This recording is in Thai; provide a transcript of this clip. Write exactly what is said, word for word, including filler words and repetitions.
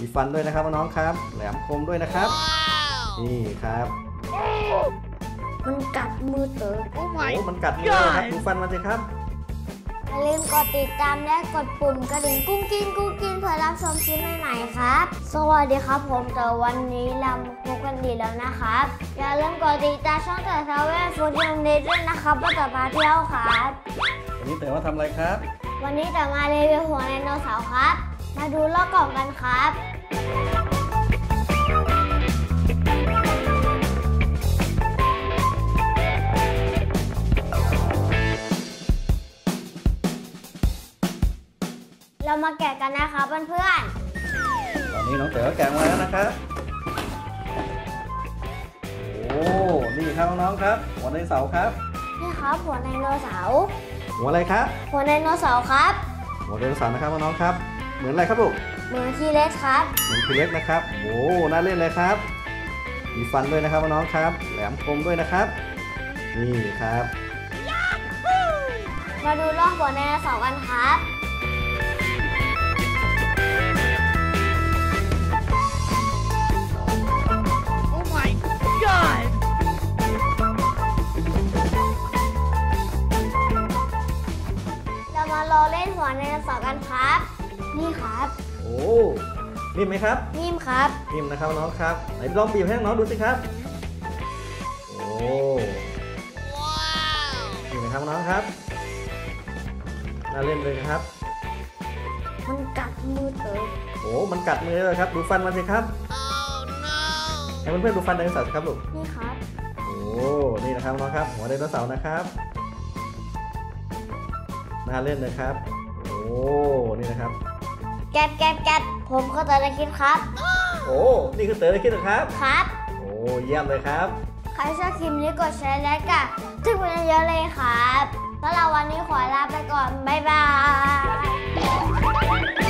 มีฟันด้วยนะครับน้องครับแหลมคมด้วยนะครับนี่ครับมันกัดมือเต๋อโอ้มันกัดมือครับดูฟันมันสิครับอย่าลืมกดติดตามและกดปุ่มกระดิ่งกุ้งกิ้งกุ้งกิ้งเพื่อรับชมคลิปใหม่ๆครับสวัสดีครับผมเต๋อวันนี้ลำพบกันดีแล้วนะครับอย่าลืมกดติดตามช่องเต๋อทาวเวอร์ฟูดยูนิตด้วยนะครับว่าเต๋อมาเที่ยวครับวันนี้เต๋อมาทำอะไรครับวันนี้เต๋อมารีวิวหัวไดโนเสาร์ครับมาดูรอบกล่องกันครับเรามาแกะกันนะคะเพื่อนๆตอนนี้น้องเต๋อแกะมาแล้วนะครับโอ้นี่ครับน้องครับหัวไดโนเสาร์ครับนี่ครับหัวไดโนเสาร์หัวอะไรครับหัวไดโนเสาร์ครับหัวไดโนเสาร์นะครับน้องครับเหมือนอะไรครับลูกเหมือนทีเร็กซ์ครับเหมือนทีเร็กซ์นะครับโอ้น่าเล่นเลยครับมีฟันด้วยนะครับน้องครับแหลมคมด้วยนะครับนี่ครับมาดูรอบหัวไดโนเสาร์กันครับเราเล่นหัวไดโนเสาร์กันครับนี่ครับโอ้นิ่มไหมครับนิ่มครับนิ่มนะครับน้องครับไหนลองบีบให้น้องดูสิครับโอ้ว้าวนิ่มไหมครับน้องครับน่าเล่นเลยนะครับมันกัดมือเต๋อโอ้มันกัดมือเลยครับดูฟันมันสิครับโอ้ no ให้เพื่อนๆดูฟันไดโนเสาร์ครับลูกนี่ครับโอ้นี่นะครับน้องครับหัวไดโนเสาร์นะครับน่าเล่นนะครับโอ้นี่นะครับแกบแกบแกบผมก็เต๋อได้คิดครับโอ้นี่คือเต๋อได้คิดนะครับครับโอ้เยี่ยมเลยครับใครชอบคลิปนี้กดแชร์และกดติดตามเยอะเลยครับแล้วเราวันนี้ขอลาไปก่อนบ๊ายบาย